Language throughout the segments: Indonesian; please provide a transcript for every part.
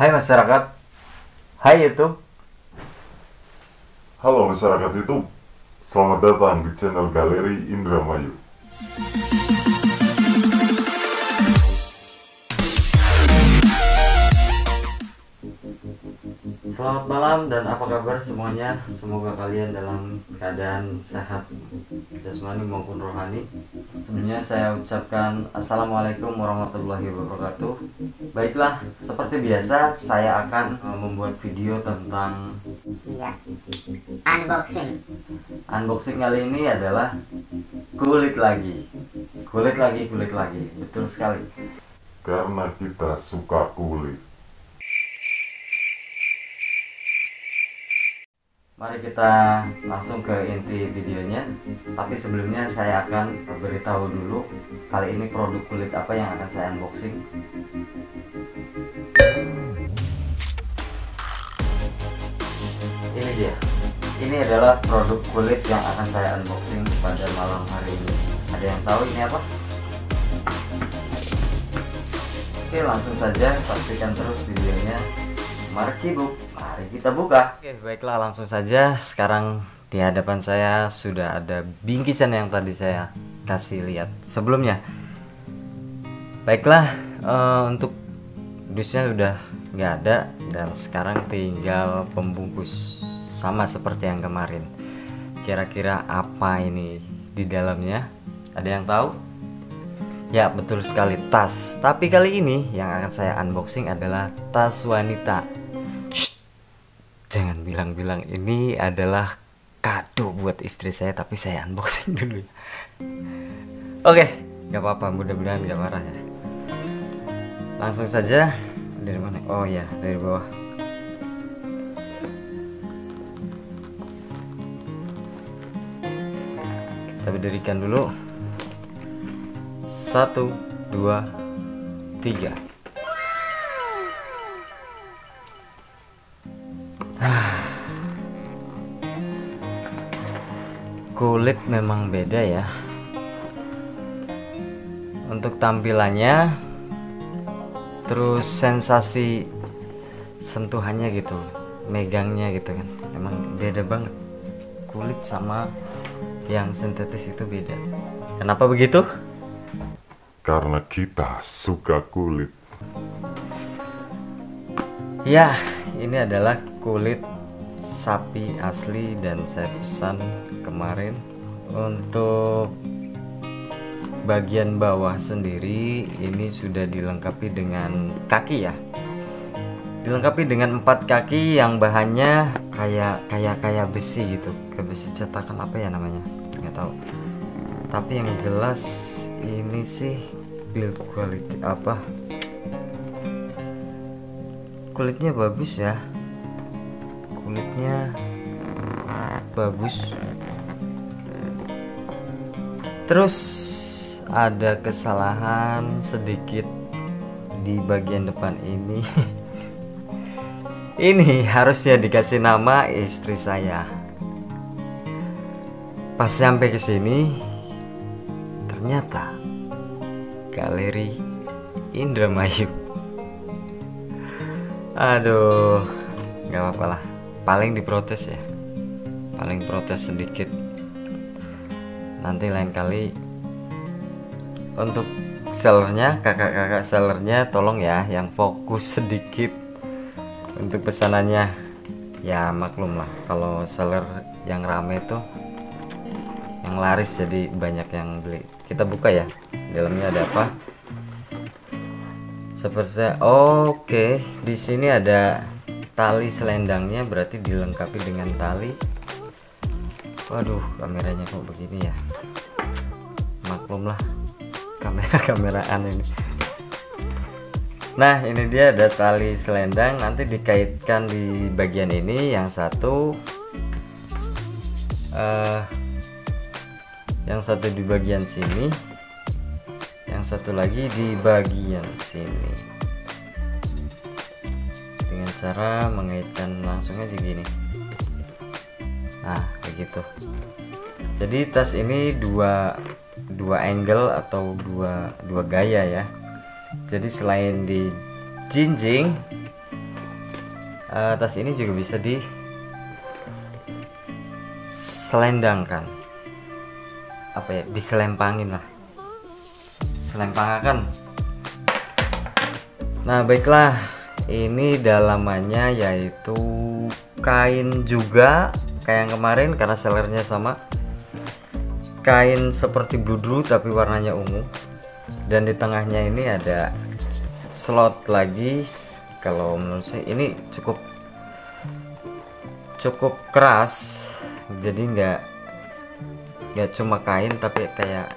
Hai masyarakat, hai YouTube. Halo masyarakat YouTube, selamat datang di channel Galeri Indramayu. Selamat malam dan apa kabar semuanya? Semoga kalian dalam keadaan sehat jasmani maupun rohani. Sebelumnya saya ucapkan Assalamualaikum warahmatullahi wabarakatuh. Baiklah, seperti biasa saya akan membuat video tentang unboxing. Unboxing kali ini adalah kulit lagi. Betul sekali. Karena kita suka kulit. Mari kita langsung ke inti videonya. Tapi sebelumnya saya akan beritahu dulu kali ini produk kulit apa yang akan saya unboxing. Ini dia. Ini adalah produk kulit yang akan saya unboxing pada malam hari ini. Ada yang tahu ini apa? Oke, langsung saja saksikan terus videonya. Mari kita buka. Oke, baiklah, langsung saja. Sekarang di hadapan saya sudah ada bingkisan yang tadi saya kasih lihat sebelumnya. Baiklah, untuk dusnya sudah nggak ada dan sekarang tinggal pembungkus sama seperti yang kemarin. Kira-kira apa ini di dalamnya? Ada yang tahu? Ya, betul sekali, tas. Tapi kali ini yang akan saya unboxing adalah tas wanita. Jangan bilang-bilang ini adalah kado buat istri saya, tapi saya unboxing dulu. Oke, nggak apa-apa, mudah-mudahan nggak marah ya. Langsung saja. Dari mana? Oh ya, dari bawah. Kita berdirikan dulu. 1, 2, 3. Kulit memang beda ya. Untuk tampilannya, terus sensasi sentuhannya gitu, megangnya gitu kan. Memang beda banget. Kulit sama yang sintetis itu beda. Kenapa begitu? Karena kita suka kulit. Ya, ini adalah kulit sapi asli dan saya pesan kemarin. Untuk bagian bawah sendiri ini sudah dilengkapi dengan kaki ya. Dilengkapi dengan 4 kaki yang bahannya kayak besi gitu, kayak besi cetakan, apa ya namanya, nggak tahu. Tapi yang jelas ini sih build quality apa? Kulitnya bagus ya. Terus ada kesalahan sedikit di bagian depan ini. Ini harusnya dikasih nama istri saya. Pas sampai ke sini ternyata Galeri Indramayu. Aduh, nggak apa-apa lah, paling diprotes ya, paling protes sedikit. Nanti lain kali untuk sellernya, kakak-kakak sellernya tolong ya yang fokus sedikit untuk pesanannya ya. Maklum lah kalau seller yang rame tuh yang laris, jadi banyak yang beli. Kita buka ya, dalamnya ada apa seperti. Oke, di sini ada tali selendangnya, berarti dilengkapi dengan tali. Waduh, kameranya kok begini ya, maklumlah kamera-kameraan ini. Nah, ini dia ada tali selendang, nanti dikaitkan di bagian ini yang satu di bagian sini, yang satu lagi di bagian sini, dengan cara mengaitkan langsungnya segini. Nah, begitu. Jadi tas ini dua angle atau dua gaya ya. Jadi selain dijinjing, Tas ini juga bisa diselendangkan, apa ya, diselempangin lah, selempangkan. Nah baiklah, ini dalamannya yaitu kain juga kayak yang kemarin karena sellernya sama, kain seperti bludru tapi warnanya ungu, dan di tengahnya ini ada slot lagi. Kalau menurut saya ini cukup keras, jadi nggak cuma kain tapi kayak,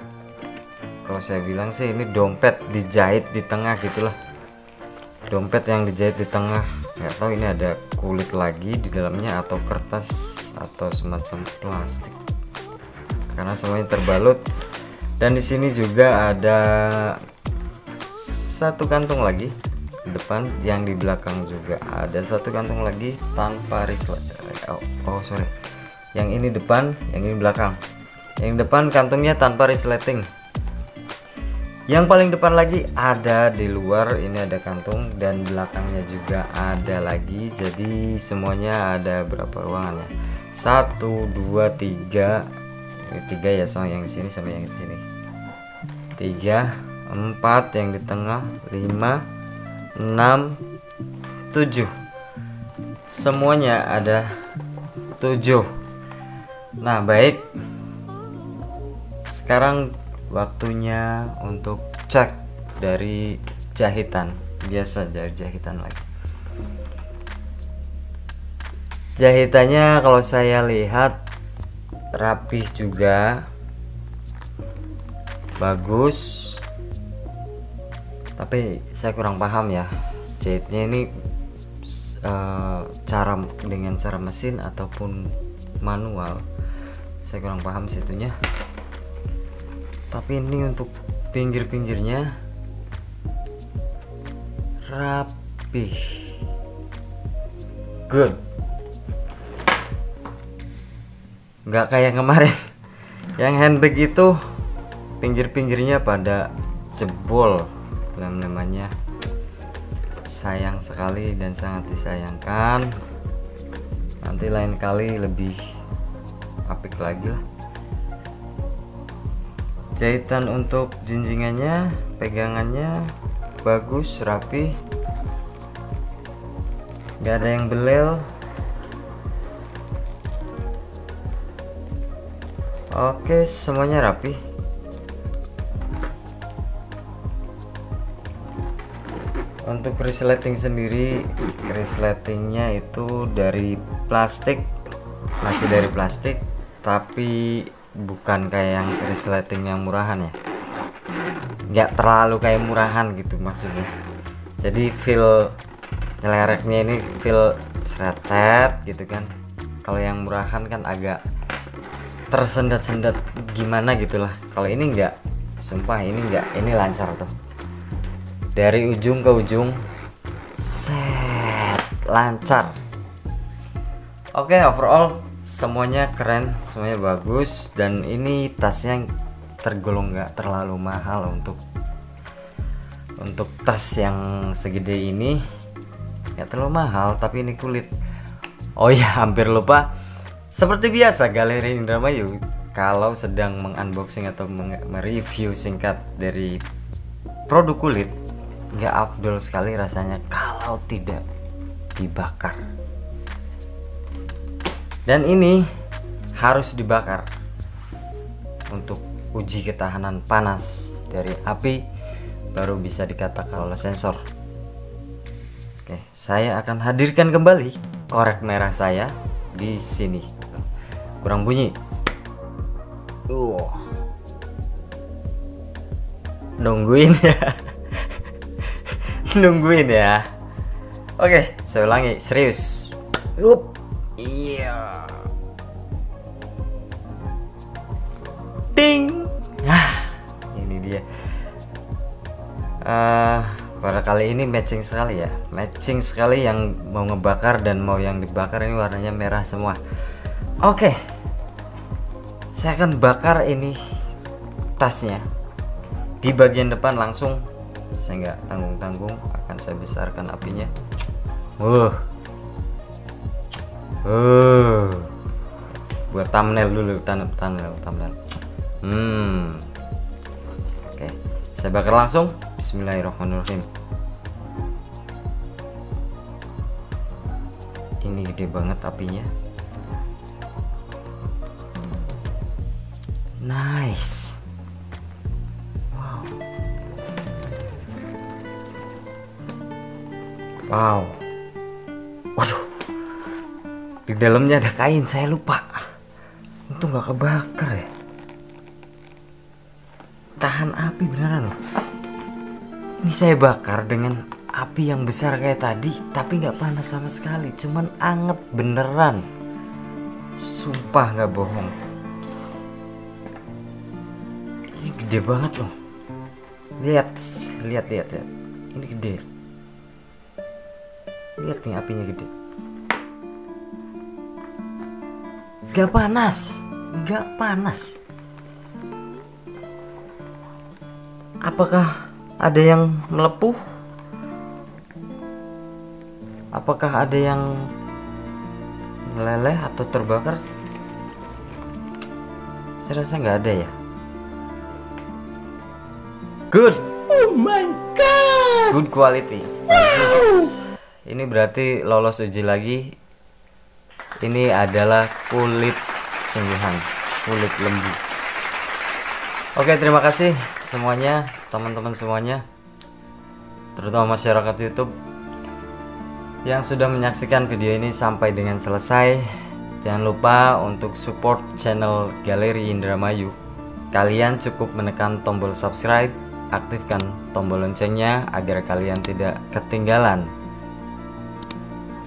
kalau saya bilang sih ini dompet dijahit di tengah gitulah, dompet yang dijahit di tengah. Nggak tahu ini ada kulit lagi di dalamnya atau kertas atau semacam plastik karena semuanya terbalut. Dan di sini juga ada satu kantung lagi di depan, yang di belakang juga ada satu kantung lagi tanpa rislet. Oh sorry, yang ini depan, yang ini belakang. Yang depan kantungnya tanpa resleting, yang paling depan lagi ada di luar, ini ada kantung, dan belakangnya juga ada lagi. Jadi semuanya ada berapa ruangannya, 1 2 3, ini 3 ya, sama yang di sini sama yang di sini, 3 4 yang di tengah, 5 6 7, semuanya ada 7. Nah baik, sekarang waktunya untuk cek dari jahitan biasa, dari jahitan lagi. Jahitannya kalau saya lihat rapih juga, bagus, tapi saya kurang paham ya jahitnya ini cara dengan cara mesin ataupun manual, saya kurang paham situnya. Tapi ini untuk pinggir-pinggirnya rapih, good, nggak kayak kemarin yang handbag itu pinggir-pinggirnya pada jebol. Namanya sayang sekali dan sangat disayangkan, nanti lain kali lebih apik lagi lah. Jahitan untuk jinjingannya, pegangannya bagus, rapi, nggak ada yang belel. Oke, semuanya rapi. Untuk resleting sendiri, resletingnya itu dari plastik, masih dari plastik, tapi bukan kayak yang resleting yang murahan ya, nggak terlalu kayak murahan gitu maksudnya. Jadi feel nyelereknya ini feel sretet gitu kan, kalau yang murahan kan agak tersendat-sendat gimana gitulah. Kalau ini nggak, sumpah ini nggak, ini lancar tuh. Dari ujung ke ujung set, lancar. Oke, overall semuanya keren, semuanya bagus. Dan ini tasnya tergolong nggak terlalu mahal untuk tas yang segede ini, nggak terlalu mahal. Tapi ini kulit, oh ya hampir lupa, seperti biasa Galeri Indramayu kalau sedang mengunboxing atau mereview singkat dari produk kulit, nggak afdol sekali rasanya kalau tidak dibakar. Dan ini harus dibakar untuk uji ketahanan panas dari api, baru bisa dikatakan oleh sensor. Oke, saya akan hadirkan kembali korek merah saya di sini. Kurang bunyi. Nungguin ya. Nungguin ya. Oke, saya ulangi serius. Iya. Ting. Ini dia. Pada kali ini matching sekali ya. Matching sekali, yang mau ngebakar dan mau yang dibakar ini warnanya merah semua. Oke. Saya akan bakar ini tasnya. Di bagian depan langsung, saya nggak tanggung-tanggung, akan saya besarkan apinya. Buat thumbnail dulu, thumbnail. Oke, saya bakar langsung. Bismillahirrahmanirrahim. Ini gede banget apinya. Nice. Wow. Wow. Waduh. Di dalamnya ada kain, saya lupa. Untung nggak kebakar ya. Tahan api beneran loh. Ini saya bakar dengan api yang besar kayak tadi, tapi nggak panas sama sekali. Cuman anget beneran. Sumpah nggak bohong. Ini gede banget loh. Lihat. Ini gede. Lihat nih apinya gede. Gak panas. Apakah ada yang melepuh? Apakah ada yang meleleh atau terbakar? Saya rasa nggak ada ya. Good. Oh my god. Good quality. Wow. Ini berarti lolos uji lagi. Ini adalah kulit sungguhan, kulit lembu. Oke, terima kasih semuanya, teman-teman semuanya, terutama masyarakat YouTube yang sudah menyaksikan video ini sampai dengan selesai. Jangan lupa untuk support channel Galeri Indramayu. Kalian cukup menekan tombol subscribe, aktifkan tombol loncengnya agar kalian tidak ketinggalan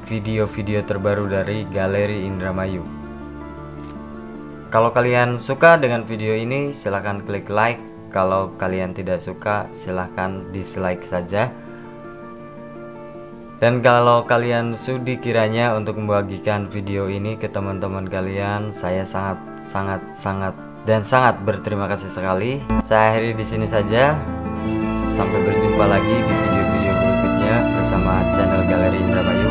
video-video terbaru dari Galeri Indramayu. Kalau kalian suka dengan video ini, silahkan klik like. Kalau kalian tidak suka, silahkan dislike saja. Dan kalau kalian sudi kiranya untuk membagikan video ini ke teman-teman kalian, saya sangat berterima kasih sekali. Saya akhiri di sini saja. Sampai berjumpa lagi di video-video berikutnya bersama channel Galeri Indramayu.